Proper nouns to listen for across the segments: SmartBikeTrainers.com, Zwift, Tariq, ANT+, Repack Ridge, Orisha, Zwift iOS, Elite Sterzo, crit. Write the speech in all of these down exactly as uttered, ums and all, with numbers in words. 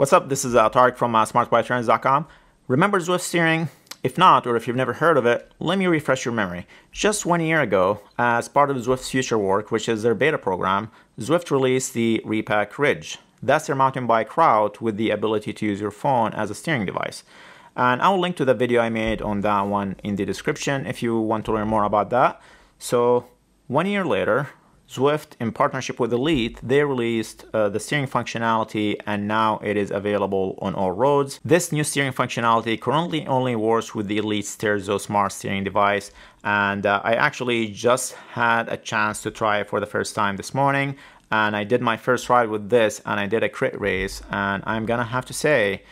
What's up? This is uh, Tariq from uh, Smart Bike Trainers dot com. Remember Zwift steering? If not, or if you've never heard of it, let me refresh your memory. Just one year ago, uh, as part of Zwift's future work, which is their beta program, Zwift released the Repack Ridge. That's their mountain bike route with the ability to use your phone as a steering device. And I'll link to the video I made on that one in the description if you want to learn more about that. So one year later, Zwift, in partnership with Elite, they released uh, the steering functionality, and now it is available on all roads. This new steering functionality currently only works with the Elite Sterzo smart steering device, and uh, I actually just had a chance to try it for the first time this morning, and I did my first ride with this, and I did a crit race, and I'm gonna have to say,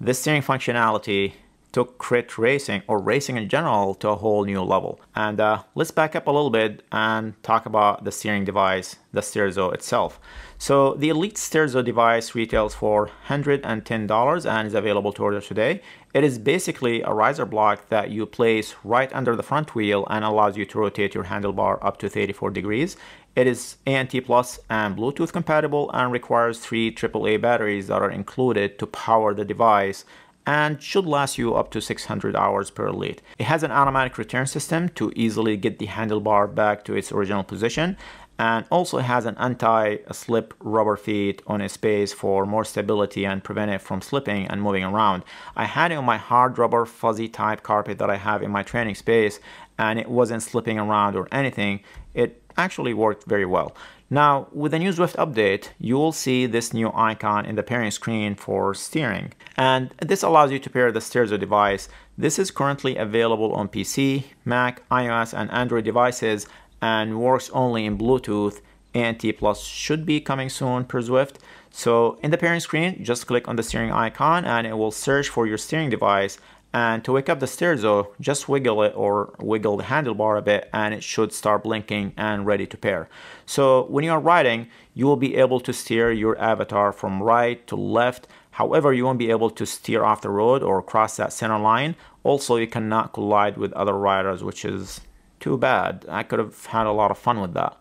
this steering functionality took crit racing, or racing in general, to a whole new level. And uh, let's back up a little bit and talk about the steering device, the Sterzo itself. So the Elite Sterzo device retails for one hundred ten dollars and is available to order today. It is basically a riser block that you place right under the front wheel and allows you to rotate your handlebar up to thirty-four degrees. It is A N T plus and Bluetooth compatible and requires three triple A batteries that are included to power the device, and should last you up to six hundred hours per Elite. It has an automatic return system to easily get the handlebar back to its original position, and also has an anti-slip rubber feet on its base for more stability and prevent it from slipping and moving around. I had it on my hard rubber fuzzy type carpet that I have in my training space, and it wasn't slipping around or anything. It actually worked very well. Now, with the new Zwift update, you will see this new icon in the pairing screen for steering. And this allows you to pair the Sterzo device. This is currently available on P C, Mac, iOS, and Android devices, and works only in Bluetooth. A N T plus should be coming soon per Zwift. So in the pairing screen, just click on the steering icon and it will search for your steering device. And to wake up the Sterzo, just wiggle it or wiggle the handlebar a bit and it should start blinking and ready to pair. So when you are riding, you will be able to steer your avatar from right to left. However, you won't be able to steer off the road or cross that center line. Also, you cannot collide with other riders, which is too bad. I could have had a lot of fun with that,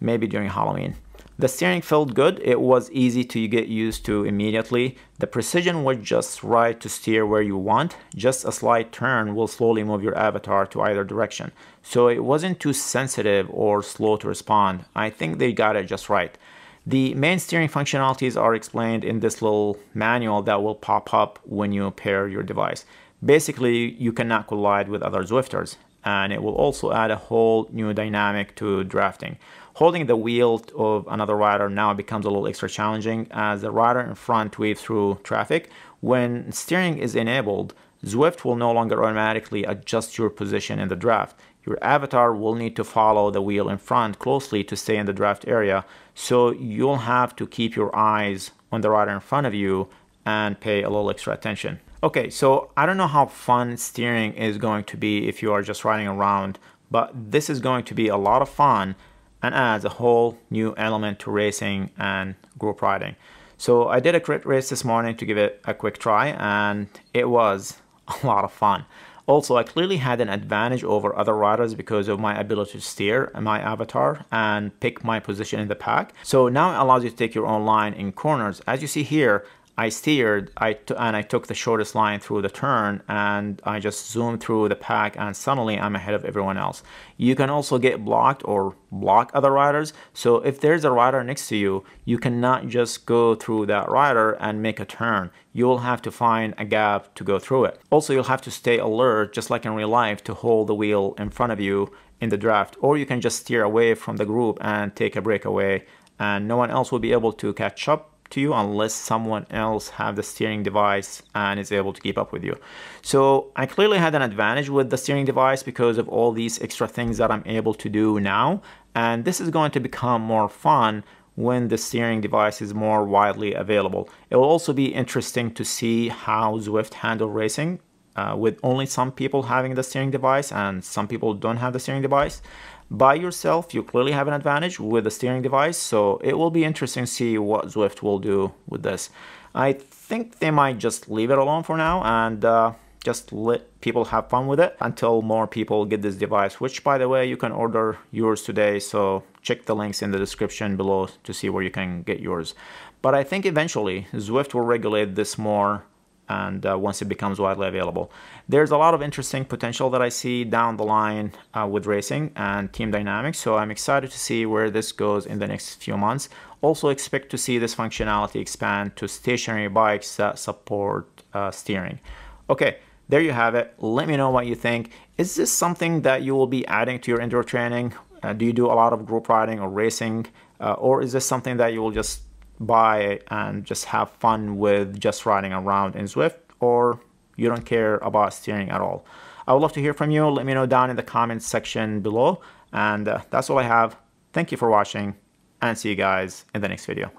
maybe during Halloween. The steering felt good. It was easy to get used to immediately. The precision was just right to steer where you want. Just a slight turn will slowly move your avatar to either direction. So it wasn't too sensitive or slow to respond. I think they got it just right. The main steering functionalities are explained in this little manual that will pop up when you pair your device. Basically, you cannot collide with other Zwifters, and it will also add a whole new dynamic to drafting. Holding the wheel of another rider now becomes a little extra challenging as the rider in front weaves through traffic. When steering is enabled, Zwift will no longer automatically adjust your position in the draft. Your avatar will need to follow the wheel in front closely to stay in the draft area, so you'll have to keep your eyes on the rider in front of you and pay a little extra attention. Okay, so I don't know how fun steering is going to be if you are just riding around, but this is going to be a lot of fun and adds a whole new element to racing and group riding. So I did a crit race this morning to give it a quick try, and it was a lot of fun. Also, I clearly had an advantage over other riders because of my ability to steer my avatar and pick my position in the pack. So now it allows you to take your own line in corners. As you see here, I steered I t and I took the shortest line through the turn, and I just zoomed through the pack, and suddenly I'm ahead of everyone else. You can also get blocked or block other riders. So if there's a rider next to you, you cannot just go through that rider and make a turn. You'll have to find a gap to go through it. Also, you'll have to stay alert, just like in real life, to hold the wheel in front of you in the draft, or you can just steer away from the group and take a breakaway, and no one else will be able to catch up to you unless someone else have the steering device and is able to keep up with you. So I clearly had an advantage with the steering device because of all these extra things that I'm able to do now, and this is going to become more fun when the steering device is more widely available. It will also be interesting to see how Zwift handle racing uh, with only some people having the steering device and some people don't have the steering device. By yourself, you clearly have an advantage with the steering device, so it will be interesting to see what Zwift will do with this. I think they might just leave it alone for now and uh, just let people have fun with it until more people get this device, which, by the way, you can order yours today, so check the links in the description below to see where you can get yours. But I think eventually Zwift will regulate this more, and uh, once it becomes widely available. There's a lot of interesting potential that I see down the line uh, with racing and team dynamics, so I'm excited to see where this goes in the next few months. Also expect to see this functionality expand to stationary bikes that support uh, steering. Okay, there you have it. Let me know what you think. Is this something that you will be adding to your indoor training? Uh, do you do a lot of group riding or racing? Uh, or is this something that you will just buy and just have fun with, just riding around in Zwift, or you don't care about steering at all? I would love to hear from you. Let me know down in the comments section below. And uh, that's all I have. Thank you for watching, and see you guys in the next video.